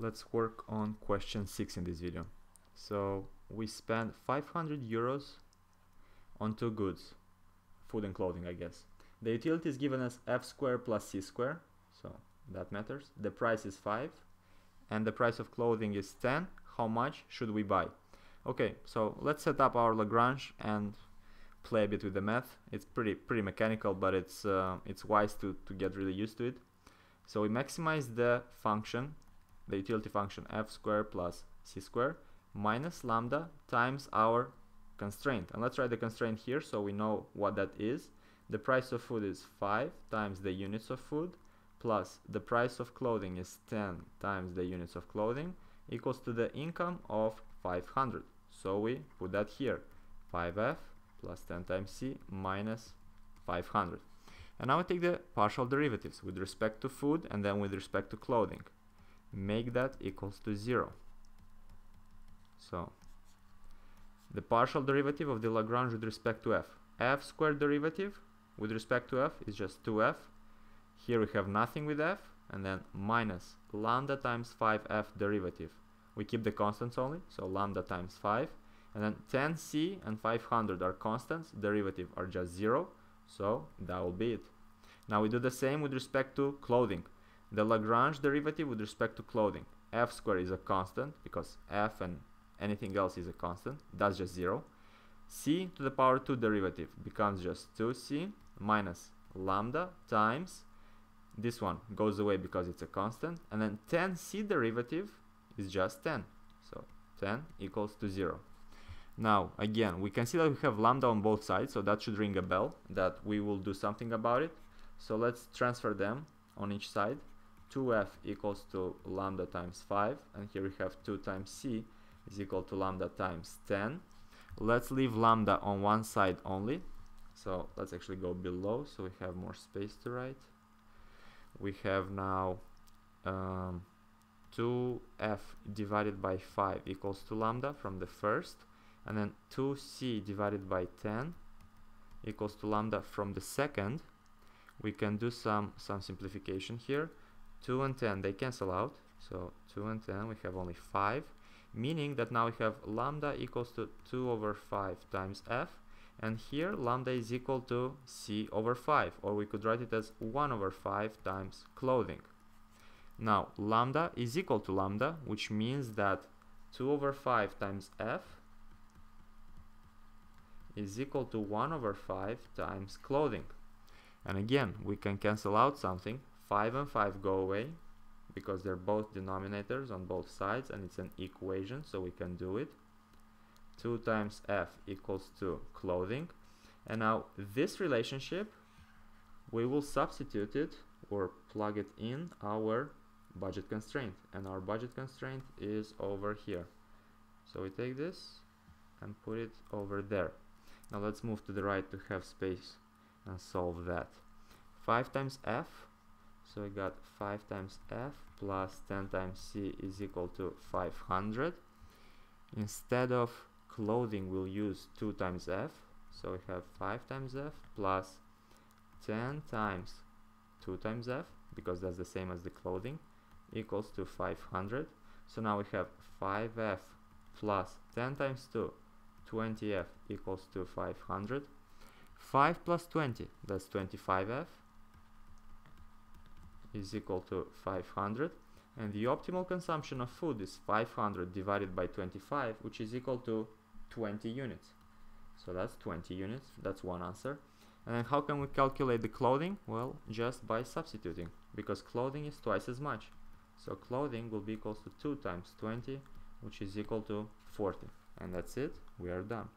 let's work on question 6 in this video. So we spent 500 euros on two goods, food and clothing, I guess. The utility is given as f squared plus c squared, so that matters. The price is 5 and the price of clothing is 10. How much should we buy? Okay, so let's set up our Lagrange and play a bit with the math. It's pretty mechanical, but it's wise to get really used to it. So we maximize the function, the utility function f squared plus c squared minus lambda times our constraint. And let's write the constraint here so we know what that is. The price of food is 5 times the units of food plus the price of clothing is 10 times the units of clothing equals to the income of 500. So we put that here, 5f plus 10 times c minus 500. And now we take the partial derivatives with respect to food and then with respect to clothing. Make that equals to 0. So the partial derivative of the Lagrange with respect to f. f squared derivative with respect to f is just 2f. Here we have nothing with f, and then minus lambda times 5f derivative. We keep the constants only, so lambda times 5. And then 10c and 500 are constants, derivative are just 0. So that will be it. Now we do the same with respect to clothing. The Lagrange derivative with respect to clothing. F squared is a constant because f and anything else is a constant. That's just 0. C to the power 2 derivative becomes just 2c minus lambda times, this one goes away because it's a constant, and then 10c derivative is just 10. So 10 equals to 0. Now again, we can see that we have lambda on both sides, so that should ring a bell that we will do something about it. So let's transfer them on each side. 2f equals to lambda times 5, and here we have 2 times c is equal to lambda times 10. Let's leave lambda on one side only, so let's actually go below so we have more space to write. We have now 2f divided by 5 equals to lambda from the first, and then 2c divided by 10 equals to lambda from the second. We can do some simplification here. 2 and 10, they cancel out, so 2 and 10, we have only 5, meaning that now we have lambda equals to 2 over 5 times f, and here lambda is equal to c over 5, or we could write it as 1 over 5 times clothing. Now lambda is equal to lambda, which means that 2 over 5 times f is equal to 1 over 5 times clothing. And again, we can cancel out something. 5 and 5 go away because they're both denominators on both sides and it's an equation, so we can do it. 2 times f equals to clothing. And now this relationship, we will substitute it or plug it in our budget constraint. And our budget constraint is over here. So we take this and put it over there. Now let's move to the right to have space and solve that. 5 times f, so we got 5 times f plus 10 times c is equal to 500. Instead of clothing, we'll use 2 times f, so we have 5 times f plus 10 times 2 times f, because that's the same as the clothing, equals to 500. So now we have 5f plus 10 times 2, 20f equals to 500. 5 plus 20, that's 25f, is equal to 500. And the optimal consumption of food is 500 divided by 25, which is equal to 20 units. So that's 20 units, that's one answer. And then how can we calculate the clothing? Well, just by substituting, because clothing is twice as much. So clothing will be equal to 2 times 20, which is equal to 40. And that's it, we are done.